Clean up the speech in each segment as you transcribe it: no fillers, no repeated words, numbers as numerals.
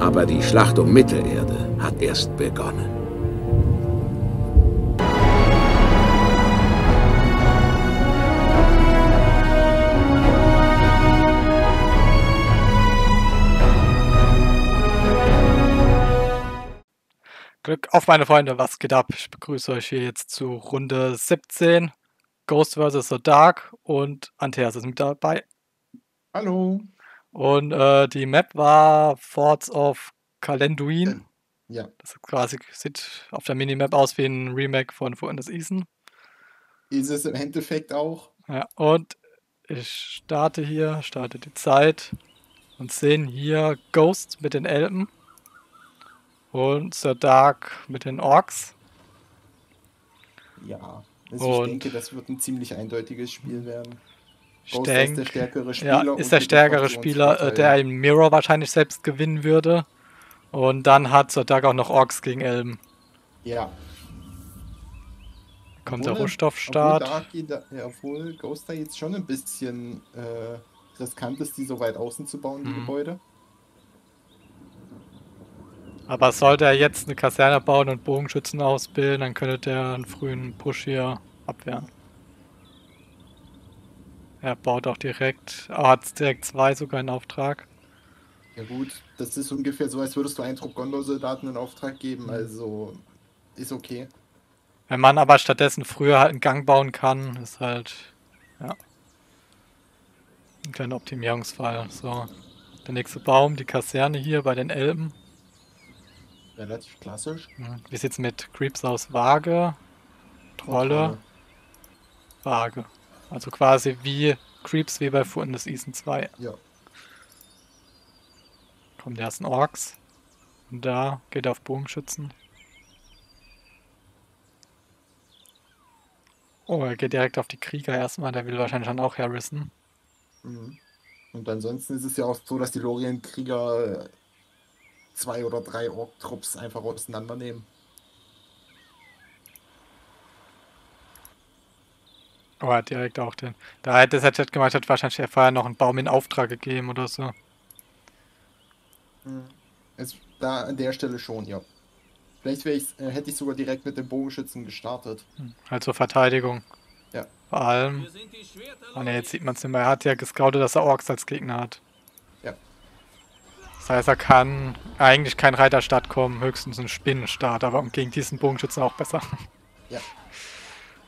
Aber die Schlacht um Mittelerde hat erst begonnen. Glück auf, meine Freunde, was geht ab? Ich begrüße euch hier jetzt zu Runde 17. Ghost vs. The Dark und Anthas ist mit dabei. Hallo. Und die Map war Forts of Calenduin. Ja. Das quasi sieht auf der Minimap aus wie ein Remake von Vor and Essen. Ist es im Endeffekt auch. Ja, und ich starte hier, starte die Zeit und sehen hier Ghost mit den Elben und The Dark mit den Orks. Ja, also ich denke, das wird ein ziemlich eindeutiges Spiel werden. Ghost ist der stärkere Spieler, ja, ist der stärkere Spieler, der im Mirror wahrscheinlich selbst gewinnen würde. Und dann hat The Dark auch noch Orks gegen Elben. Ja. Kommt der Rohstoffstaat. Obwohl Ghost da jetzt schon ein bisschen riskant ist, die so weit außen zu bauen, die Gebäude. Aber sollte er jetzt eine Kaserne bauen und Bogenschützen ausbilden, dann könnte der einen frühen Push hier abwehren. Er baut auch direkt, hat direkt zwei sogar in Auftrag. Ja gut, das ist ungefähr so, als würdest du einen Trupp Gondor-Soldaten in Auftrag geben, also ist okay. Wenn man aber stattdessen früher halt einen Gang bauen kann, ist halt, ja, ein kleiner Optimierungsfall. So, der nächste Baum, die Kaserne hier bei den Elben. Relativ klassisch. Wie sieht's mit Creeps aus? Waage, Trolle, Waage. Also quasi wie Creeps wie bei Fundus Season 2. Ja. Kommen die ersten Orks. Und da geht er auf Bogenschützen. Oh, er geht direkt auf die Krieger erstmal, der will wahrscheinlich dann auch herrissen. Mhm. Und ansonsten ist es ja auch so, dass die Lorienkrieger 2 oder 3 Ork-Trupps einfach auseinandernehmen. Oh, er hat direkt auch den. Da hätte er das gemacht, hat wahrscheinlich er vorher noch einen Baum in Auftrag gegeben oder so. Es, da an der Stelle schon, ja. Vielleicht hätte ich sogar direkt mit dem Bogenschützen gestartet. Also Verteidigung. Ja. Vor allem. Oh ne, jetzt sieht man es nicht mehr. Er hat ja gescoutet, dass er Orks als Gegner hat. Ja. Das heißt, er kann eigentlich kein Reiterstaat kommen, höchstens ein Spinnenstaat, aber gegen diesen Bogenschützen auch besser. Ja.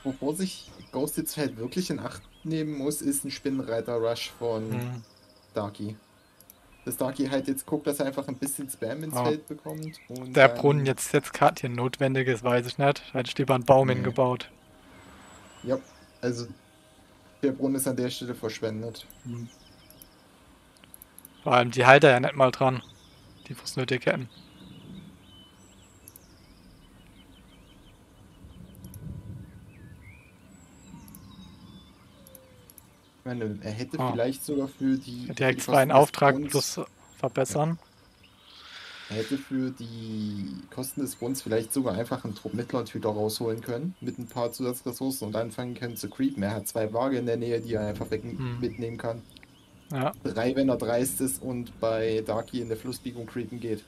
Wovor sich Ghost jetzt halt wirklich in Acht nehmen muss, ist ein Spinnenreiter-Rush von Darky. Dass Darky halt jetzt guckt, dass er einfach ein bisschen Spam ins Feld bekommt. Und der Brunnen jetzt gerade hier notwendig ist, weiß ich nicht. Da hätte ich lieber einen Baum hingebaut. Ja, also der Brunnen ist an der Stelle verschwendet. Mhm. Vor allem die Halter ja nicht mal dran, die es nötig hätten. Ich meine, er hätte vielleicht sogar für die... Direkt zwei in Auftrag plus verbessern. Ja. Er hätte für die Kosten des Bruns vielleicht sogar einfach einen Trupp Mittelerde rausholen können, mit ein paar Zusatzressourcen und anfangen können zu creepen. Er hat 2 Waage in der Nähe, die er einfach mitnehmen kann. Ja. 3, wenn er dreist ist und bei Darky in der Flussbiegung creepen geht.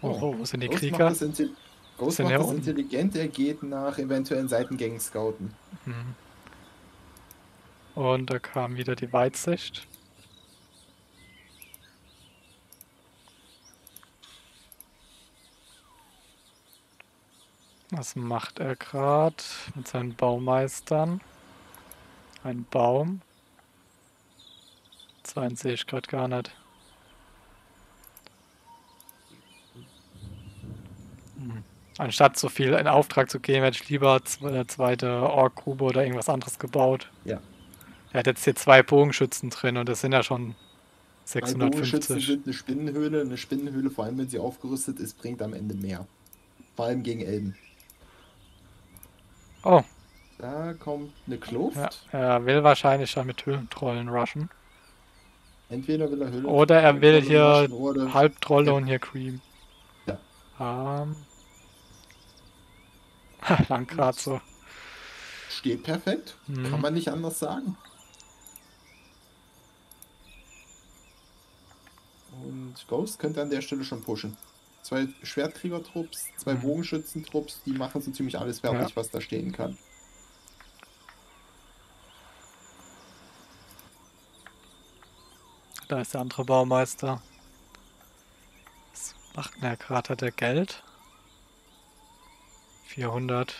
Oh, wo sind die Krieger? Ghost macht das intelligent, er geht nach eventuellen Seitengängen scouten. Und da kam wieder die Weitsicht. Was macht er gerade mit seinen Baumeistern? Ein Baum. 2 sehe ich gerade gar nicht. Anstatt so viel in Auftrag zu geben, hätte ich lieber eine zweite Ork-Grube oder irgendwas anderes gebaut. Ja. Er hat jetzt hier 2 Bogenschützen drin und das sind ja schon 650. 3 Bogenschützen sind eine Spinnenhöhle. Eine Spinnenhöhle, vor allem wenn sie aufgerüstet ist, bringt am Ende mehr. Vor allem gegen Elben. Oh. Da kommt eine Kluft. Ja, er will wahrscheinlich dann mit Höhlentrollen rushen. Entweder will er Höhlentrollen oder er will hier Halbtrolle und hier Cream. Ja. Lang gerade so. Steht perfekt. Mhm. Kann man nicht anders sagen. Und Ghost könnte an der Stelle schon pushen. 2 Schwertkrieger-Trupps, 2 Bogenschützen-Trupps, die machen so ziemlich alles fertig, was da stehen kann. Da ist der andere Baumeister. Was macht denn der gerade? Hat er Geld? 400.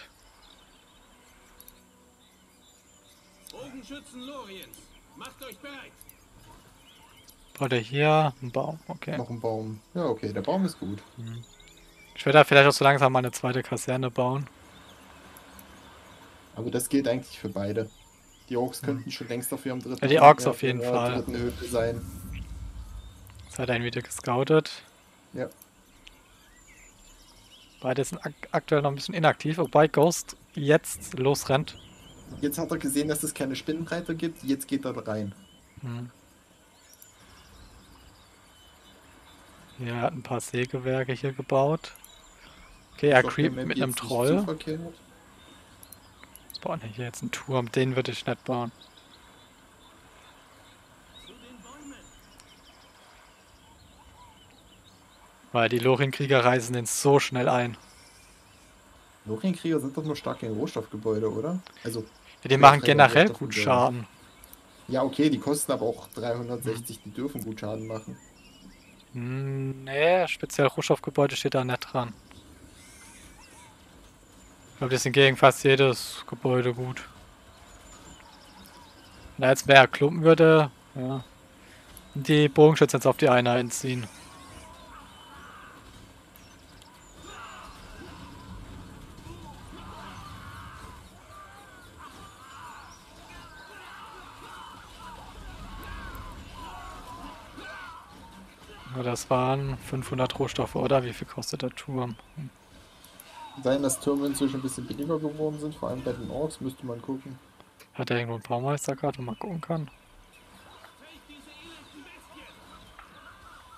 Bogenschützen Loriens, macht euch bereit! Baut er hier einen Baum? Okay. Noch ein Baum. Ja, okay, der Baum ist gut. Ich werde da vielleicht auch so langsam mal eine zweite Kaserne bauen. Aber das gilt eigentlich für beide. Die Orks könnten schon längst auf ihrem dritten... Ja, die Orks auf jeden Fall. Höfe sein. Jetzt hat er ihn wieder gescoutet. Ja. Beide sind aktuell noch ein bisschen inaktiv, wobei Ghost jetzt losrennt. Jetzt hat er gesehen, dass es keine Spinnenreiter gibt, jetzt geht er rein. Ja, er hat ein paar Sägewerke hier gebaut. Okay, er creept mit einem Troll. Jetzt bauen wir hier jetzt einen Turm, den würde ich nicht bauen. Weil die Lorienkrieger reißen den so schnell ein. Lorienkrieger sind doch nur stark gegen Rohstoffgebäude, oder? Also ja, die machen generell gut Schaden. Ja, okay, die kosten aber auch 360, die dürfen gut Schaden machen. Nee, speziell Rohstoffgebäude steht da nicht dran. Ich glaube, das sind gegen fast jedes Gebäude gut. Wenn da jetzt mehr klumpen würde, ja. Die Bogenschützen jetzt auf die Einheiten ziehen. Das waren 500 Rohstoffe, oder? Wie viel kostet der Turm? Sein, dass Türme inzwischen ein bisschen billiger geworden sind, vor allem bei den Orks, müsste man gucken. Hat er irgendwo einen Baumeister gerade, wo man gucken kann?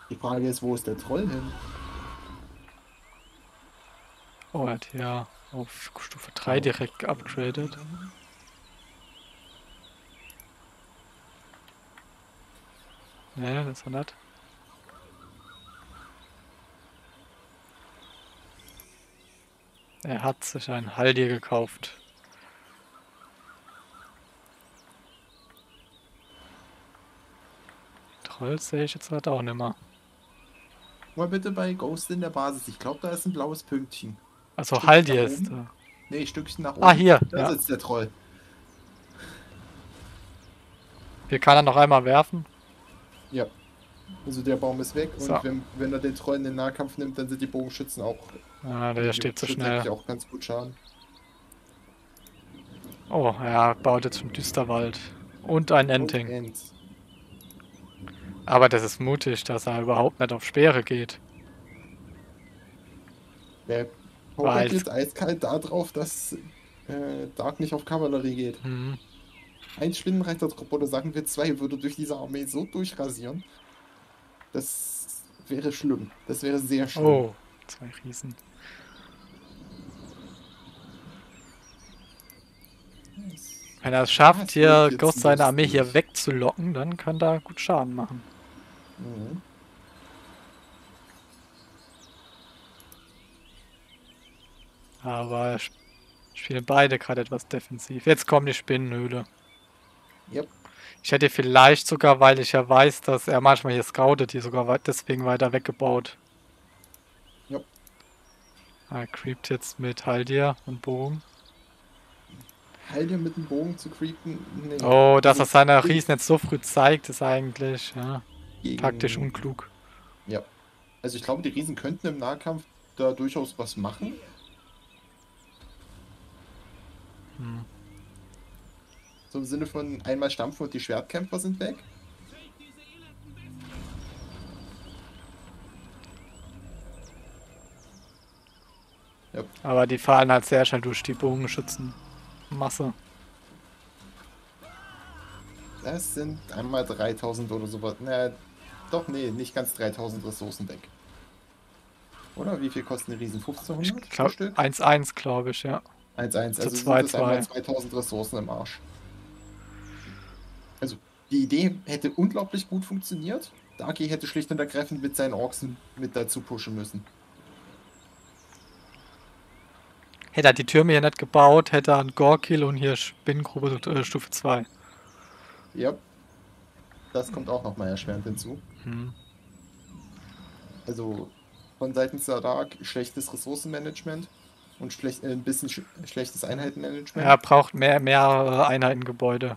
Die Frage ist, wo ist der Troll hin? Oh, er hat ja auf Stufe 3 direkt geupgradet. Ne, das war nett. Er hat sich einen Haldir gekauft. Trolls sehe ich jetzt halt auch nicht mehr. Mal bitte bei Ghost in der Basis. Ich glaube, da ist ein blaues Pünktchen. Also Haldir ist da. Nee, Stückchen nach oben. Ah, hier. Da sitzt der Troll. Hier kann er noch einmal werfen. Ja. Also der Baum ist weg und wenn er den Troll in den Nahkampf nimmt, dann sind die Bogenschützen auch... Ah, der steht zu schnell. Auch ganz gut Schaden. Oh, er baut jetzt vom Düsterwald. Und ein Enting. Aber das ist mutig, dass er überhaupt nicht auf Speere geht. Der Power geht eiskalt darauf, dass Dark nicht auf Kavallerie geht. Ein Spinnenreiter-Trupp, oder sagen wir 2, würde durch diese Armee so durchrasieren. Das wäre schlimm. Das wäre sehr schlimm. Oh, 2 Riesen. Wenn er es schafft, hier Ghost seine Armee hier wegzulocken, dann kann da gut Schaden machen. Mhm. Aber spielen beide gerade etwas defensiv. Jetzt kommen die Spinnenhöhle. Yep. Ich hätte vielleicht sogar, weil ich ja weiß, dass er manchmal hier scoutet, die sogar deswegen weiter weggebaut. Ja. Er creept jetzt mit Haldir und Bogen. Haldir mit dem Bogen zu creepen? Nee. Oh, dass er seine Riesen jetzt so früh zeigt, ist eigentlich taktisch unklug. Ja. Also ich glaube, die Riesen könnten im Nahkampf da durchaus was machen. So im Sinne von einmal stampfen und die Schwertkämpfer sind weg. Ja. Aber die fallen halt sehr schnell durch die Bogenschützenmasse. Das sind einmal 3000 oder sowas. Na, doch, nee, nicht ganz 3000 Ressourcen weg. Oder wie viel kosten die Riesen? 1500? 1,1 glaube ich, ja. 1-1. Also sind das einmal 2000 Ressourcen im Arsch. Also, die Idee hätte unglaublich gut funktioniert. Darky hätte schlicht und ergreifend mit seinen Orksen mit dazu pushen müssen. Hätte er die Türme hier nicht gebaut, hätte er einen Gorkill und hier Spinnengrube Stufe 2. Ja. Das kommt auch nochmal erschwerend hinzu. Hm. Also von seitens der Dark schlechtes Ressourcenmanagement und ein bisschen schlechtes Einheitenmanagement. Er braucht mehr Einheitengebäude.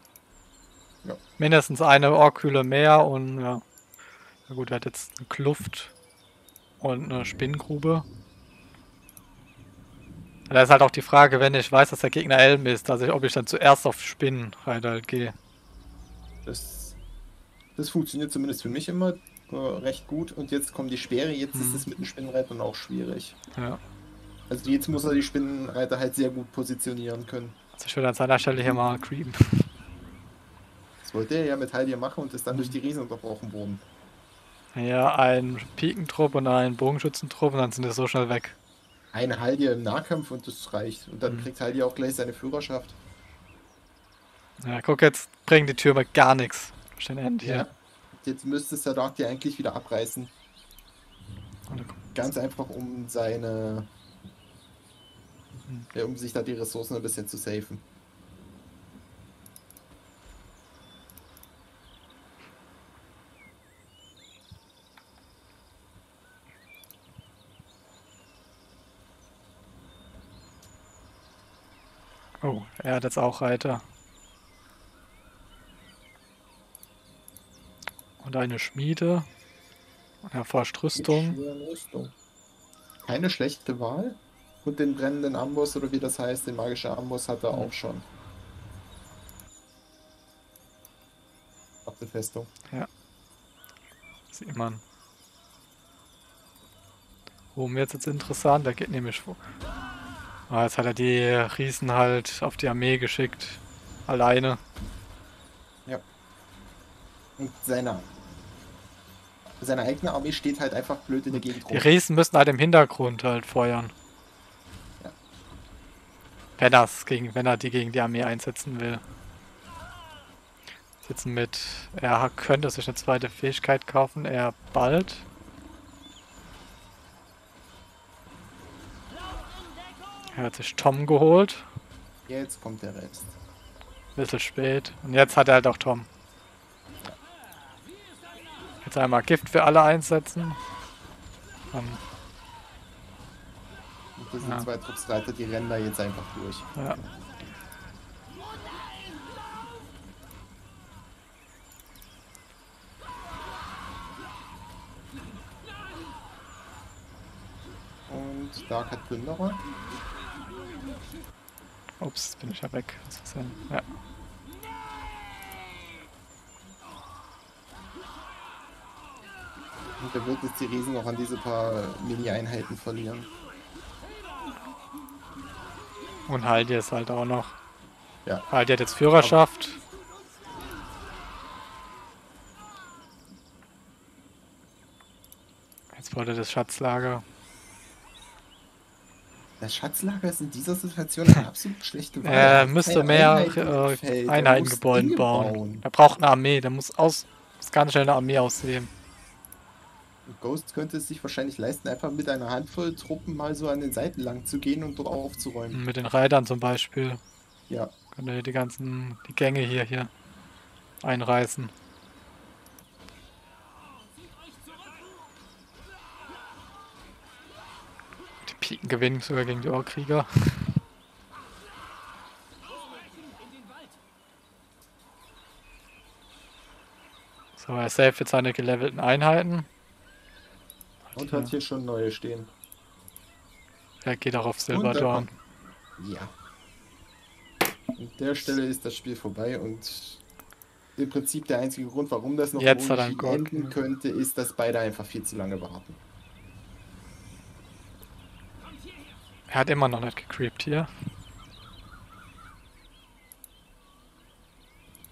Ja. Mindestens eine Orkhöhle mehr und ja. Na gut, er hat jetzt eine Kluft und eine Spinnengrube. Da ist halt auch die Frage, wenn ich weiß, dass der Gegner Elm ist, also ob ich dann zuerst auf Spinnen halt gehe. Das funktioniert zumindest für mich immer recht gut. Und jetzt kommen die Speere, jetzt ist es mit den Spinnenreitern auch schwierig. Ja. Also jetzt muss er die Spinnenreiter halt sehr gut positionieren können. Also ich würde an seiner Stelle hier mal creepen. Das wollte er ja mit Haldir machen und ist dann durch die Riesen unterbrochen worden. Ja, ein Pikentrupp und ein Bogenschützentrupp und dann sind wir so schnell weg. Ein Haldir im Nahkampf und das reicht. Und dann kriegt Haldir auch gleich seine Führerschaft. Ja, guck, jetzt bringen die Türme gar nichts. Ja. Jetzt müsste es der Dark ja eigentlich wieder abreißen. Ganz einfach, um seine... Ja, um sich da die Ressourcen ein bisschen zu safen. Oh, er hat jetzt auch Reiter. Und eine Schmiede. Und erforscht Rüstung. Keine schlechte Wahl. Und den brennenden Amboss, oder wie das heißt, den magischen Amboss hat er auch schon. Auf der Festung. Ja. Sieht man. Oh, mir jetzt interessant, da geht nämlich vor. Ah, jetzt hat er die Riesen halt auf die Armee geschickt. Alleine. Ja. Und seine eigene Armee steht halt einfach blöd in der Gegend rum. Die Riesen müssen halt im Hintergrund halt feuern. Ja. Wenn er die gegen die Armee einsetzen will. Sitzen mit... Er könnte sich eine zweite Fähigkeit kaufen, er bald. Er hat sich Tom geholt. Jetzt kommt der Rest. Bisschen spät. Und jetzt hat er halt auch Tom. Jetzt einmal Gift für alle einsetzen. Und das sind zwei Truppsreiter, die rennen da jetzt einfach durch. Ja. Und Dark hat Plünderer. Ups, bin ich ja weg. Was ist denn? Ja. Und da wird jetzt die Riesen noch an diese paar Mini-Einheiten verlieren. Und Haldir ist halt auch noch. Ja. Haldir hat jetzt Führerschaft. Jetzt wollte das Schatzlager. Das Schatzlager ist in dieser Situation eine absolut schlechte Wahl. Er müsste mehr Einheitengebäude bauen. Er braucht eine Armee, der muss ganz schnell eine Armee ausheben. Ghost könnte es sich wahrscheinlich leisten, einfach mit einer Handvoll Truppen mal so an den Seiten lang zu gehen und dort aufzuräumen. Mit den Reitern zum Beispiel. Ja. Könnte die ganzen Gänge hier einreißen. Die Piken gewinnen sogar gegen die Orkrieger. So, er saved jetzt seine gelevelten Einheiten. Und hat hier schon neue stehen. Er geht auch auf Silberdorn. Ja. An der Stelle ist das Spiel vorbei und im Prinzip der einzige Grund, warum das noch unentschieden enden könnte, ist, dass beide einfach viel zu lange warten. Er hat immer noch nicht gecreept hier.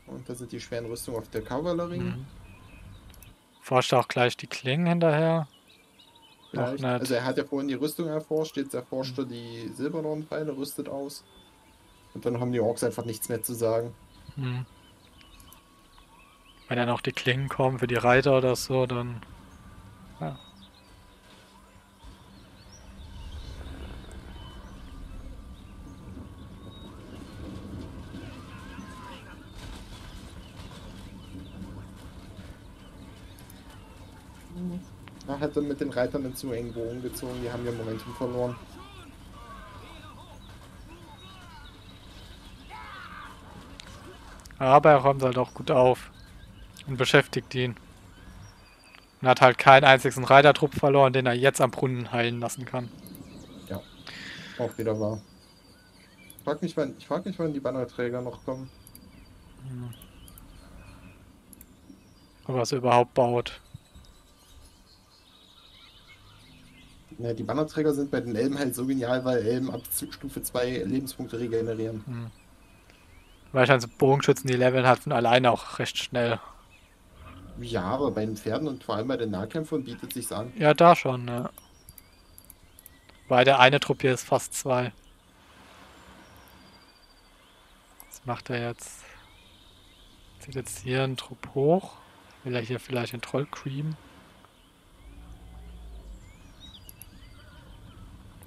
Und da sind die schweren Rüstungen auf der Kavallerie. Forscht auch gleich die Klingen hinterher. vielleicht. Also er hat ja vorhin die Rüstung erforscht, jetzt erforscht er die Silberdornpfeile, rüstet aus. Und dann haben die Orks einfach nichts mehr zu sagen. Hm. Wenn dann auch die Klingen kommen für die Reiter oder so, dann... Ja. Er hat dann mit den Reitern einen zu engen Bogen gezogen, die haben ja Momentum verloren. Aber er räumt halt auch gut auf und beschäftigt ihn. Und hat halt keinen einzigen Reitertrupp verloren, den er jetzt am Brunnen heilen lassen kann. Ja, auch wieder wahr. Ich frag mich, wann die Bannerträger noch kommen. Hm. Aber was er überhaupt baut. Ja, die Bannerträger sind bei den Elben halt so genial, weil Elben ab Stufe 2 Lebenspunkte regenerieren. Hm. Weil dann so Bogenschützen, die leveln halt von alleine auch recht schnell. Ja, aber bei den Pferden und vor allem bei den Nahkämpfern bietet sich's an. Ja, da schon, ja. Weil der eine Trupp hier ist fast 2. Was macht er jetzt? Zieht jetzt hier einen Trupp hoch. Will er hier vielleicht einen Troll creamen?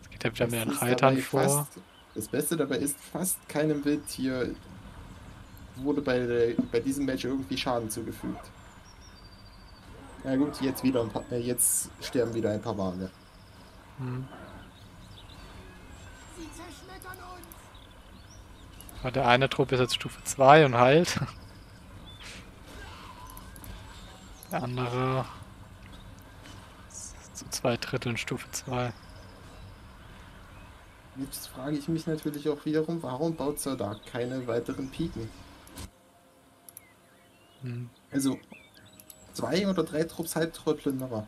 Jetzt geht er wieder mit den Reitern vor. Das Beste dabei ist, fast keinem Wildtier wurde bei diesem Match irgendwie Schaden zugefügt. Na gut, jetzt sterben wieder ein paar Wale. Hm. Aber der eine Trupp ist jetzt Stufe 2 und heilt. Der andere ist zu 2 Dritteln Stufe 2. Jetzt frage ich mich natürlich auch wiederum, warum baut Sir Dark keine weiteren Piken? Hm. Also 2 oder 3 Trupps Halbtrollplünderer.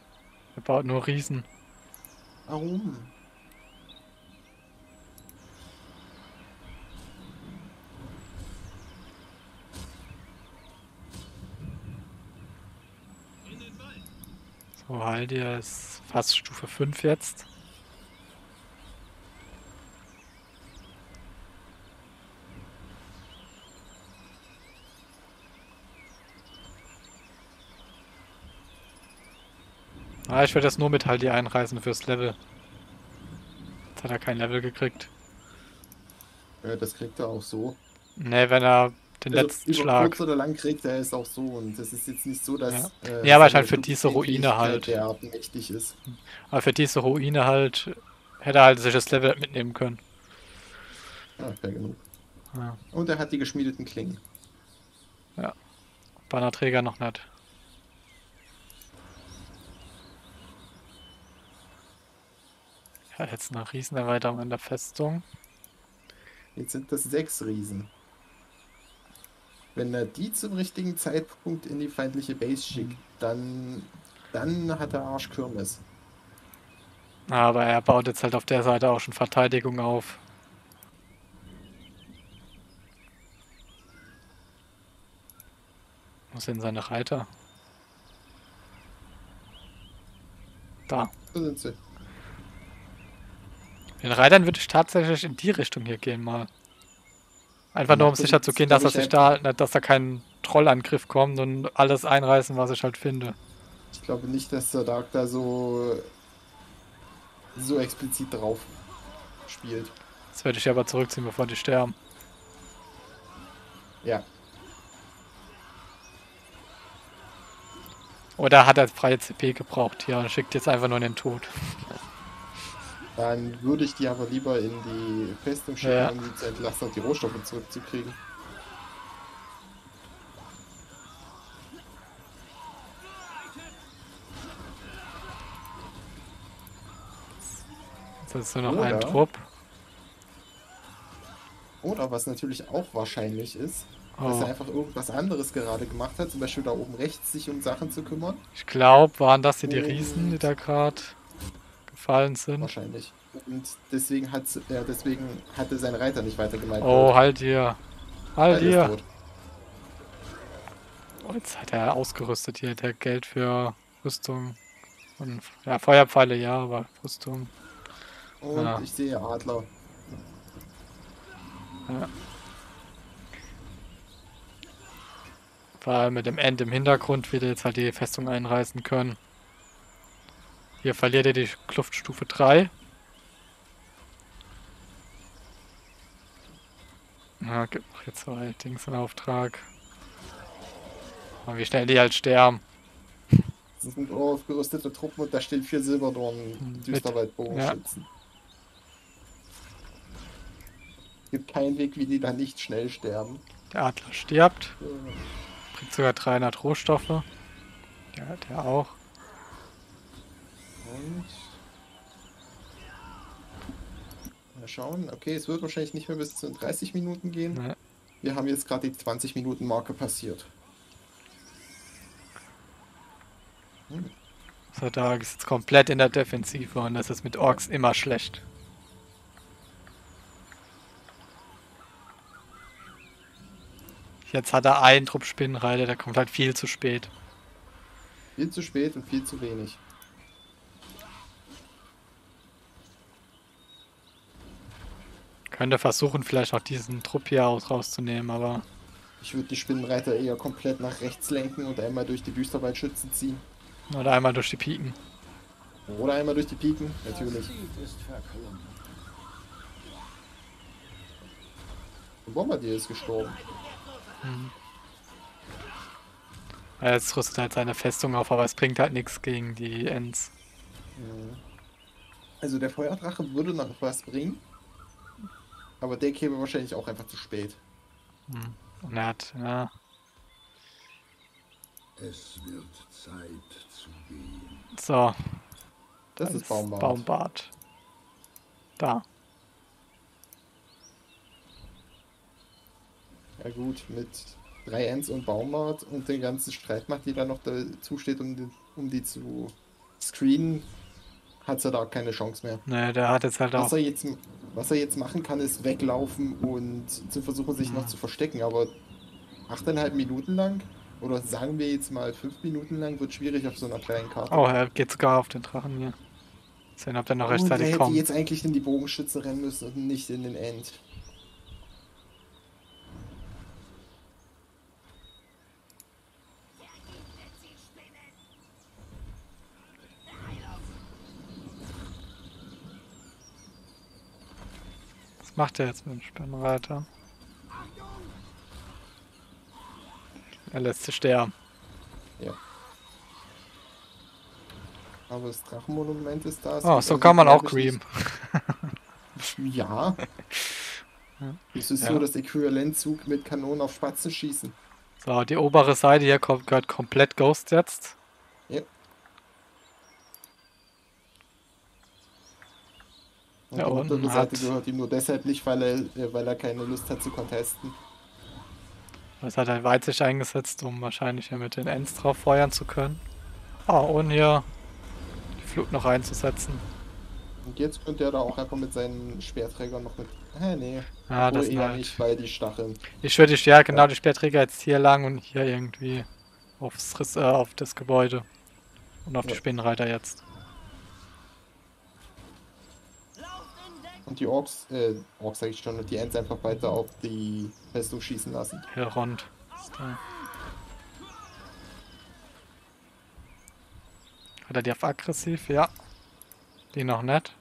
Er baut nur Riesen. Warum? So, Haldir ist fast Stufe 5 jetzt. Ah, ich werde das nur mit Haldir einreißen fürs Level. Jetzt hat er kein Level gekriegt. Ja, das kriegt er auch so. Ne, wenn er den letzten Schlag... Kurz oder lang kriegt er es auch so und das ist jetzt nicht so, dass... Ja, nee, aber halt für diese Ruine halt. Der mächtig ist. Aber für diese Ruine halt hätte er halt sich das Level mitnehmen können. Ja, fair genug. Ja. Und er hat die geschmiedeten Klingen. Ja. Bannerträger noch nicht. Ja, jetzt eine Riesenerweiterung an der Festung. Jetzt sind das 6 Riesen. Wenn er die zum richtigen Zeitpunkt in die feindliche Base schickt, dann hat er Arschkirmes. Aber er baut jetzt halt auf der Seite auch schon Verteidigung auf. Wo sind seine Reiter? Da. Da sind sie. Den Reitern würde ich tatsächlich in die Richtung hier gehen mal. Einfach nur um sicher zu gehen, dass er sich da, dass da kein Trollangriff kommt und alles einreißen, was ich halt finde. Ich glaube nicht, dass der Dark da so explizit drauf spielt. Das werde ich aber zurückziehen, bevor die sterben. Ja. Oder hat er freie CP gebraucht hier und schickt jetzt einfach nur in den Tod. Dann würde ich die aber lieber in die Festung schicken, ja, um sie zu entlasten und die Rohstoffe zurückzukriegen. Jetzt hast du noch einen Trupp. Oder was natürlich auch wahrscheinlich ist, dass er einfach irgendwas anderes gerade gemacht hat, zum Beispiel da oben rechts sich um Sachen zu kümmern. Ich glaube, waren das hier die Riesen, die da gerade... gefallen sind. Wahrscheinlich. Und deswegen hat hatte sein Reiter nicht weitergemeint. Oh, Haldir. Haldir. Oh, jetzt hat er ausgerüstet hier, der Geld für Rüstung. Und, ja, Feuerpfeile, ja, aber Brustturm. Und ja, ich sehe Adler. Ja. Weil mit dem End im Hintergrund wird er jetzt halt die Festung einreißen können. Hier verliert er die Kluftstufe 3. Ja, gibt noch jetzt zwei Dings in Auftrag. Und wie schnell die halt sterben. Das sind ausgerüstete Truppen und da stehen 4 Silberdorn Düsterwaldbogenschützen. Ja. Gibt keinen Weg, wie die da nicht schnell sterben. Der Adler stirbt. Ja. Bringt sogar 300 Rohstoffe. Ja, der auch. Und mal schauen. Okay, es wird wahrscheinlich nicht mehr bis zu 30 Minuten gehen. Nee. Wir haben jetzt gerade die 20 Minuten Marke passiert. Hm. So, Dark ist jetzt komplett in der Defensive und das ist mit Orks immer schlecht. Jetzt hat er einen Trupp Spinnenreiter, der kommt halt viel zu spät. Viel zu spät und viel zu wenig. Könnte versuchen, vielleicht noch diesen Trupp hier rauszunehmen, aber... Ich würde die Spinnenreiter eher komplett nach rechts lenken und einmal durch die Düsterwaldschützen ziehen. Oder einmal durch die Piken. Oder einmal durch die Piken, natürlich. Der Bombardier ist gestorben. Mhm. Ja, jetzt rüstet halt seine Festung auf, aber es bringt halt nichts gegen die Ents. Ja. Also der Feuerdrache würde noch was bringen, aber der käme wahrscheinlich auch einfach zu spät. Mhm. Und er hat, ja. Es wird Zeit zu gehen. So. Das ist Baumbart. Baumbart. Da. Ja gut, mit 3 Ents und Baumbart und den ganzen Streitmacht, die da noch dazu steht, um die zu screenen, hat er da keine Chance mehr. Naja, der hat jetzt halt auch... Was er jetzt machen kann, ist weglaufen und zu versuchen, sich noch zu verstecken, aber 8,5 Minuten lang, oder sagen wir jetzt mal 5 Minuten lang, wird schwierig auf so einer kleinen Karte. Oh, er geht sogar auf den Drachen hier. Deswegen habt ihr noch rechtzeitig kommen. Hätte jetzt eigentlich in die Bogenschütze rennen müssen und nicht in den End. Macht er jetzt mit dem Spinnenreiter? Er lässt sie sterben. Ja. Aber das Drachenmonument ist da. Oh, so kann man auch creamen. Ja. Das ist so das Äquivalenzzug mit Kanonen auf Spatzen schießen. So, die obere Seite hier gehört komplett Ghost jetzt. Ja. Und ja, die untere Seite gehört ihm nur deshalb nicht, weil er keine Lust hat zu contesten. Das hat er Weitsicht eingesetzt, um wahrscheinlich hier mit den Ents drauf feuern zu können. Ah, und hier die Flut noch einzusetzen. Und jetzt könnte er da auch einfach mit seinen Speerträgern noch mit... nee. Ah, das eher nicht, weil die Stacheln... Ich würde ja genau die Speerträger jetzt hier lang und hier irgendwie auf das Gebäude. Und auf die Spinnenreiter jetzt. Und die Orks sag ich schon, und die Ents einfach weiter auf die Festung schießen lassen. Ja, rund. Hat er die auf aggressiv? Ja. Die noch nicht.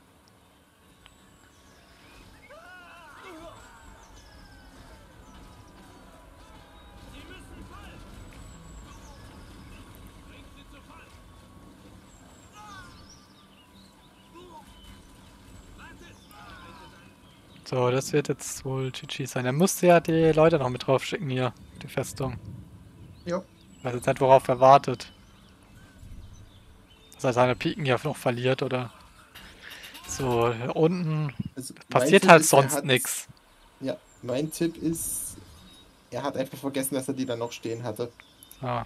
So, das wird jetzt wohl GG sein. Er müsste ja die Leute noch mit drauf schicken hier, die Festung. Jo. Also jetzt hat worauf er wartet. Dass er seine Piken hier noch verliert, oder? So, hier unten also passiert halt sonst nichts. Ja, mein Tipp ist, er hat einfach vergessen, dass er die da noch stehen hatte. Ah.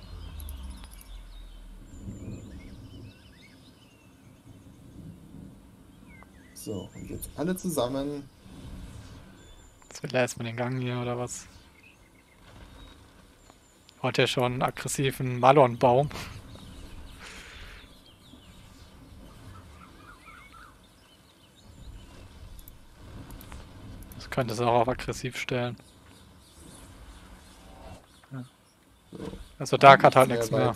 So, und jetzt alle zusammen. Jetzt will er erstmal den Gang hier, oder was? Hat er schon einen aggressiven Malonbaum? könnte es auch auf aggressiv stellen. Ja. Also Dark hat halt nichts mehr.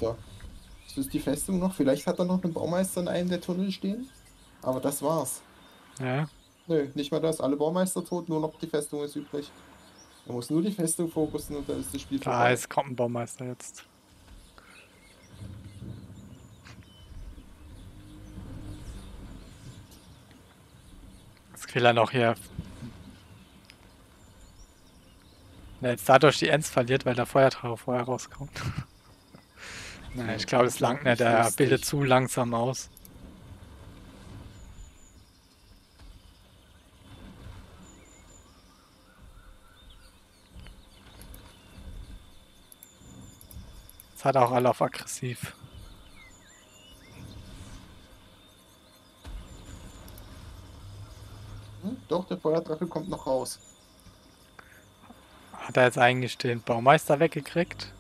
Das ist die Festung noch. Vielleicht hat er noch einen Baumeister in einem der Tunnel stehen. Aber das war's. Ja. Nö, nicht mal das. Alle Baumeister tot, nur noch die Festung ist übrig. Man muss nur die Festung fokussen und dann ist das Spiel vorbei. Ah, es kommt ein Baumeister jetzt. Ich will dann auch hier. Na, jetzt dadurch die Ends verliert, weil der Feuertraube vorher rauskommt. Nein, ich glaube, es langt nicht, der bildet zu langsam aus. Jetzt hat er auch alle auf aggressiv. Doch, der Feuerdrache kommt noch raus. Hat er jetzt eigentlich den Baumeister weggekriegt?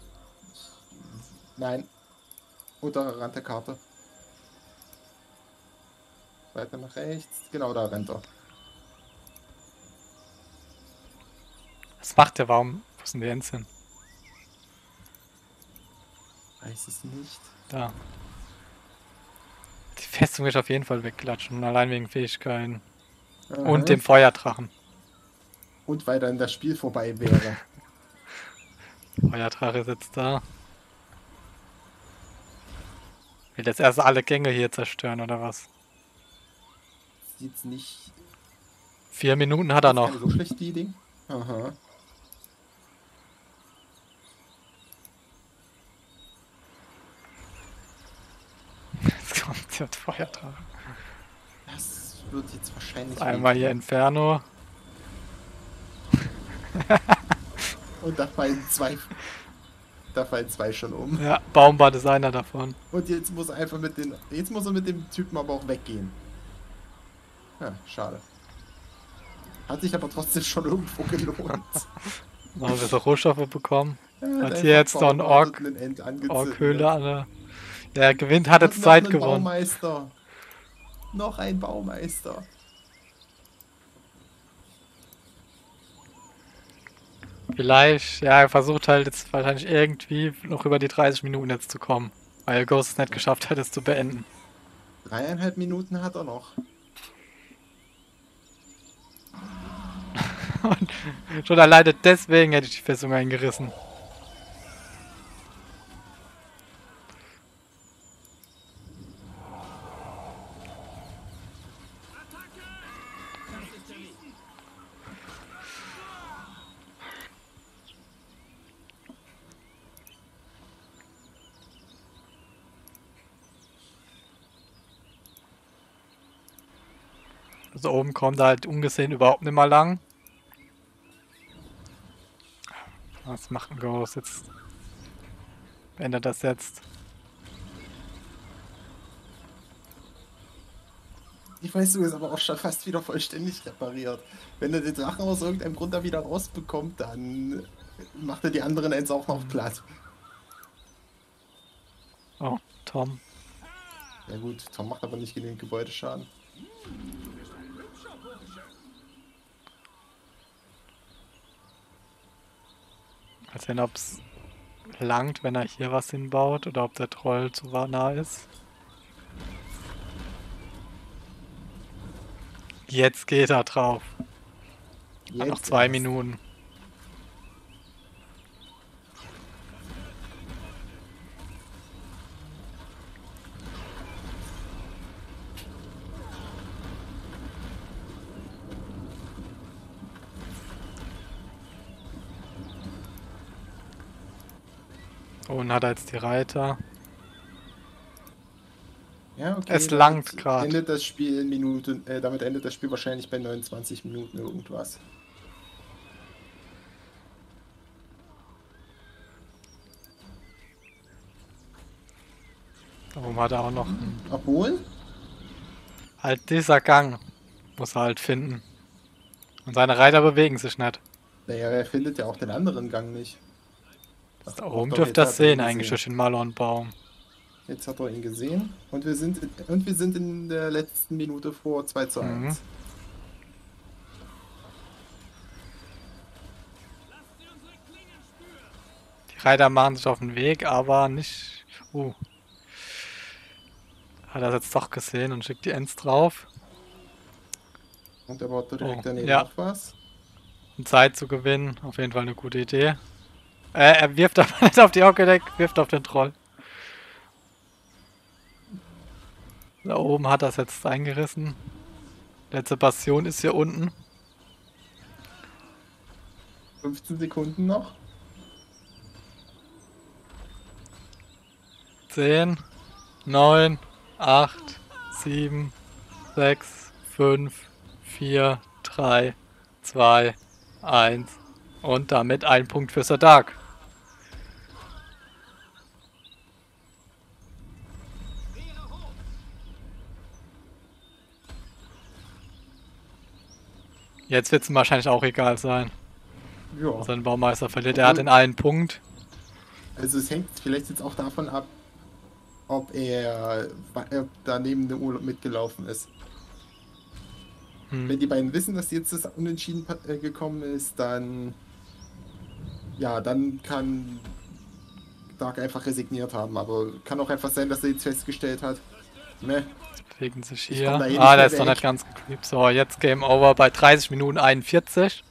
Nein. Unterer Rand der Karte. Weiter nach rechts. Genau, da rennt er. Was macht der? Warum? Wo sind die Ents hin? Weiß es nicht. Da. Die Festung ist auf jeden Fall wegklatschen. Allein wegen Fähigkeiten. Und dem Feuerdrachen. Und weil dann das Spiel vorbei wäre. Feuerdrache sitzt da. Will jetzt erst alle Gänge hier zerstören, oder was? Sieht's nicht. 4 Minuten hat er noch. So schlecht die Ding? Aha. Jetzt kommt der Feuerdrache. Wird jetzt wahrscheinlich einmal hier Inferno und da fallen zwei schon um. Ja, Baumbart ist einer davon. Und jetzt muss er einfach mit dem Typen aber auch weggehen. Ja, schade. Hat sich aber trotzdem schon irgendwo gelohnt. Da haben wir so Rohstoffe bekommen. Ja, hat hier jetzt noch ein Ork-Höhle alle. Der gewinnt, hat jetzt Zeit gewonnen. Baumeister. Noch ein Baumeister. Vielleicht, ja, er versucht halt jetzt wahrscheinlich irgendwie noch über die 30 Minuten jetzt zu kommen, weil Ghost es nicht geschafft hat, es zu beenden. 3,5 Minuten hat er noch. Und schon alleine deswegen hätte ich die Festung eingerissen. Also oben kommt er halt ungesehen überhaupt nicht mal lang. Was macht ein Ghost jetzt? Ändert das jetzt? Die Festung ist aber auch schon fast wieder vollständig repariert. Wenn er den Drachen aus irgendeinem Grund da wieder rausbekommt, dann macht er die anderen Ends auch noch platt. Oh, Tom. Ja gut, Tom macht aber nicht genügend Gebäudeschaden. Als wenn, ob es langt, wenn er hier was hinbaut oder ob der Troll zu nah ist. Jetzt geht er drauf. Jetzt noch 2 Minuten. Und hat er jetzt die Reiter. Ja, okay. Es langt gerade. Endet das Spiel in Minuten, damit endet das Spiel wahrscheinlich bei 29 Minuten irgendwas. Warum hat er auch noch? Obwohl? Halt dieser Gang muss er halt finden. Und seine Reiter bewegen sich nicht. Naja, er findet ja auch den anderen Gang nicht. Ach, da oben dürft das sehen, eigentlich durch den Malonbaum. Jetzt hat er ihn gesehen und wir sind in der letzten Minute vor 2:1. Reiter machen sich auf den Weg, aber nicht... Hat er das jetzt doch gesehen und schickt die Ents drauf. Und er baut direkt daneben noch was. Um Zeit zu gewinnen, auf jeden Fall eine gute Idee. Er wirft aber nicht auf die Hocke, wirft auf den Troll. Da oben hat er es jetzt eingerissen. Letzte Bastion ist hier unten. 15 Sekunden noch. 10, 9, 8, 7, 6, 5, 4, 3, 2, 1 und damit ein Punkt für Sir Dark. Jetzt wird es wahrscheinlich auch egal sein. Ja. Sein Baumeister verliert, er hat in einen Punkt. Also es hängt vielleicht jetzt auch davon ab, ob er daneben dem Urlaub mitgelaufen ist. Wenn die beiden wissen, dass jetzt das Unentschieden gekommen ist, dann dann kann Dark einfach resigniert haben, aber kann auch einfach sein, dass er jetzt festgestellt hat, ne? Wegen sich hier. Der ist doch nicht ganz geklebt. So, jetzt Game Over bei 30 Minuten 41.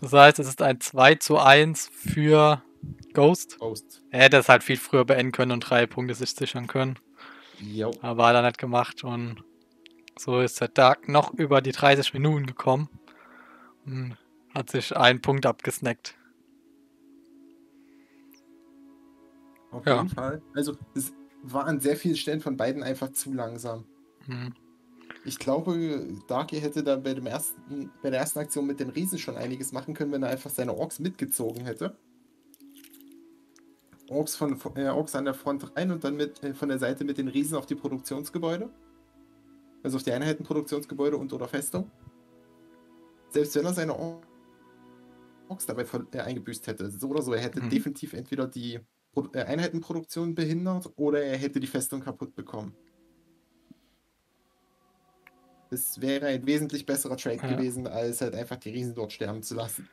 Das heißt, es ist ein 2:1 für Ghost. Er hätte es halt viel früher beenden können und 3 Punkte sich sichern können. Jo. Aber hat er nicht gemacht und so ist der Dark noch über die 30 Minuten gekommen und hat sich einen Punkt abgesnackt. Auf jeden Fall. Also es war an sehr vielen Stellen von beiden einfach zu langsam. Ich glaube, Darky hätte da bei der ersten Aktion mit dem Riesen schon einiges machen können, wenn er einfach seine Orks mitgezogen hätte. Orks an der Front rein und dann von der Seite mit den Riesen auf die Produktionsgebäude. Also auf die Einheiten, Produktionsgebäude und oder Festung. Selbst wenn er seine Orks dabei eingebüßt hätte. So oder so, er hätte definitiv entweder die Einheitenproduktion behindert oder er hätte die Festung kaputt bekommen. Das wäre ein wesentlich besserer Trade gewesen, als halt einfach die Riesen dort sterben zu lassen.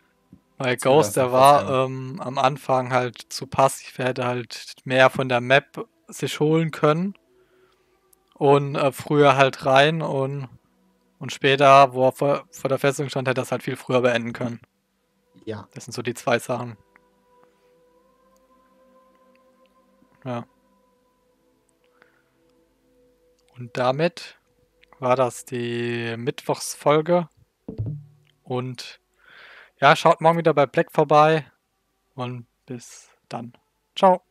Weil Ghost, der war am Anfang halt zu passiv, er hätte halt mehr von der Map sich holen können. Und früher halt rein und später, wo er vor der Festung stand, hätte er das halt viel früher beenden können. Ja. Das sind so die zwei Sachen. Ja. Und damit war das die Mittwochsfolge. Und ja, schaut morgen wieder bei Black vorbei. Und bis dann. Ciao.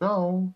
Ciao.